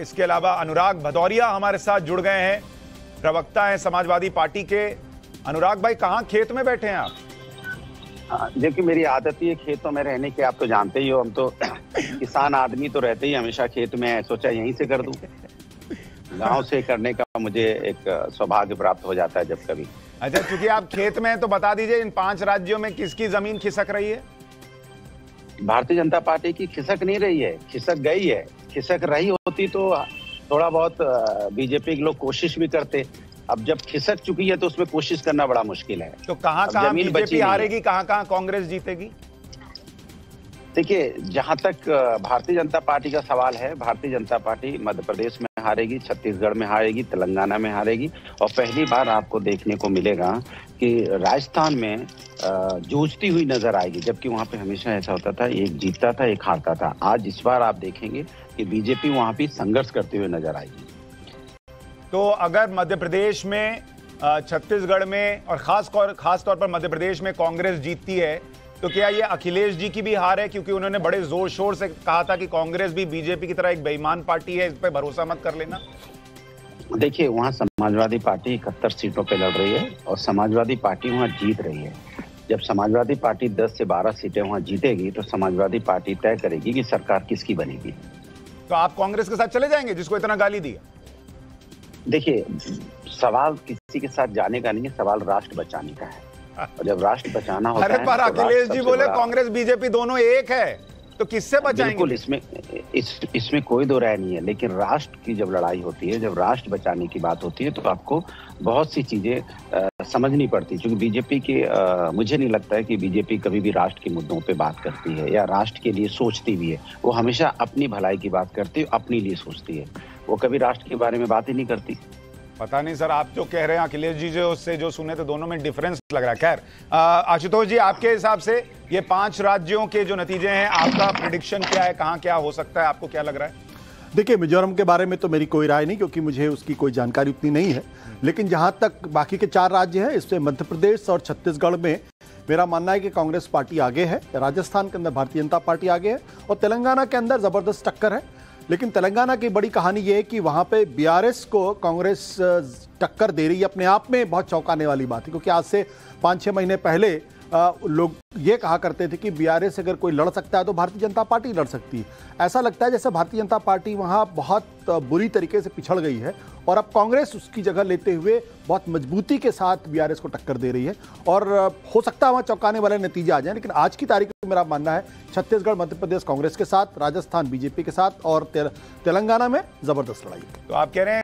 इसके अलावा अनुराग भदौरिया हमारे साथ जुड़ गए हैं, प्रवक्ता हैं समाजवादी पार्टी के। अनुराग भाई, कहाँ खेत में बैठे हैं आप? देखिए, मेरी आदत ही है खेतों में रहने की, आप तो जानते ही हो, हम तो किसान आदमी तो रहते ही हमेशा खेत में। सोचा यहीं से कर दूं, गांव से करने का मुझे एक सौभाग्य प्राप्त हो जाता है जब कभी। अच्छा, क्योंकि आप खेत में हैं तो बता दीजिए, इन 5 राज्यों में किसकी जमीन खिसक रही है? भारतीय जनता पार्टी की खिसक नहीं रही है, खिसक गई है। खिसक रही होती तो थोड़ा बहुत बीजेपी के लोग कोशिश भी करते, अब जब खिसक चुकी है तो उसमें कोशिश करना बड़ा मुश्किल है। तो कहां-कहां बीजेपी हारेगी, कहां-कहां कांग्रेस जीतेगी? देखिए, जहां तक भारतीय जनता पार्टी का सवाल है, भारतीय जनता पार्टी मध्य प्रदेश में हारेगी, छत्तीसगढ़ में हारेगी, तेलंगाना में हारेगी, और पहली बार आपको देखने को मिलेगा कि राजस्थान में जूझती हुई नजर आएगी, जबकि वहां पे हमेशा ऐसा होता था, एक जीतता था एक हारता था। आज इस बार आप देखेंगे कि बीजेपी वहां पे संघर्ष करते हुए नजर आएगी। तो अगर मध्य प्रदेश में, छत्तीसगढ़ में और खास तौर पर मध्य प्रदेश में कांग्रेस जीतती है, तो क्या ये अखिलेश जी की भी हार है? क्योंकि उन्होंने बड़े जोर शोर से कहा था कि कांग्रेस भी बीजेपी की तरह एक बेईमान पार्टी है, इस पर भरोसा मत कर लेना। देखिए, वहाँ समाजवादी पार्टी 71 सीटों पर लड़ रही है और समाजवादी पार्टी वहाँ जीत रही है। जब समाजवादी पार्टी 10 से 12 सीटें वहाँ जीतेगी तो समाजवादी पार्टी तय करेगी कि सरकार किसकी बनेगी। तो आप कांग्रेस के साथ चले जाएंगे जिसको इतना गाली दिया? देखिए, सवाल किसी के साथ जाने का नहीं है, सवाल राष्ट्र बचाने का है, और जब राष्ट्र बचाना होता है। अरे पर अखिलेश जी बोले कांग्रेस बीजेपी दोनों एक है, तो किससे बचाएंगे? बिल्कुल, इसमें कोई दो राय नहीं है, लेकिन राष्ट्र की जब लड़ाई होती है, जब राष्ट्र बचाने की बात होती है, तो आपको बहुत सी चीजें समझनी पड़ती है। क्योंकि बीजेपी के मुझे नहीं लगता है कि बीजेपी कभी भी राष्ट्र के मुद्दों पे बात करती है या राष्ट्र के लिए सोचती भी है। वो हमेशा अपनी भलाई की बात करती है, अपने लिए सोचती है, वो कभी राष्ट्र के बारे में बात ही नहीं करती। पता नहीं सर, आप जो कह रहे हैं अखिलेश जी जो उससे जो सुने तो दोनों में डिफरेंस लग रहा है। खैर, आशुतोष जी, आपके हिसाब से ये 5 राज्यों के जो नतीजे हैं, आपका प्रेडिक्शन क्या है, कहाँ क्या हो सकता है, आपको क्या लग रहा है? देखिए, मिजोरम के बारे में तो मेरी कोई राय नहीं, क्योंकि मुझे उसकी कोई जानकारी उतनी नहीं है, लेकिन जहाँ तक बाकी के 4 राज्य हैं, इसमें मध्य प्रदेश और छत्तीसगढ़ में मेरा मानना है कि कांग्रेस पार्टी आगे है, राजस्थान के अंदर भारतीय जनता पार्टी आगे है, और तेलंगाना के अंदर ज़बरदस्त टक्कर है। लेकिन तेलंगाना की बड़ी कहानी ये है कि वहाँ पे बीआरएस को कांग्रेस टक्कर दे रही है। अपने आप में बहुत चौंकाने वाली बात है, क्योंकि आज से 5-6 महीने पहले लोग ये कहा करते थे कि बीआरएस अगर कोई लड़ सकता है तो भारतीय जनता पार्टी लड़ सकती है। ऐसा लगता है जैसे भारतीय जनता पार्टी वहाँ बहुत बुरी तरीके से पिछड़ गई है, और अब कांग्रेस उसकी जगह लेते हुए बहुत मजबूती के साथ बीआरएस को टक्कर दे रही है, और हो सकता है वहाँ चौंकाने वाले नतीजे आ जाएं। लेकिन आज की तारीख में मेरा मानना है छत्तीसगढ़ मध्य प्रदेश कांग्रेस के साथ, राजस्थान बीजेपी के साथ, और तेलंगाना में जबरदस्त लड़ाई। तो आप कह रहे हैं